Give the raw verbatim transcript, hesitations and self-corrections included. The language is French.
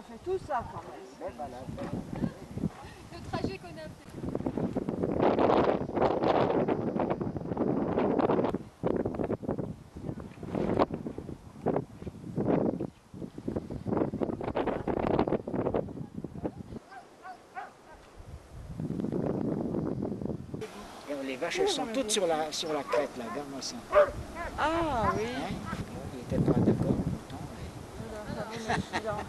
Fait tout ça quand même. Le trajet qu'on a fait. Les vaches, elles sont toutes sur la, sur la crête là, regarde-moi ça. Ah oui. Hein? Ils n'étaient pas d'accord.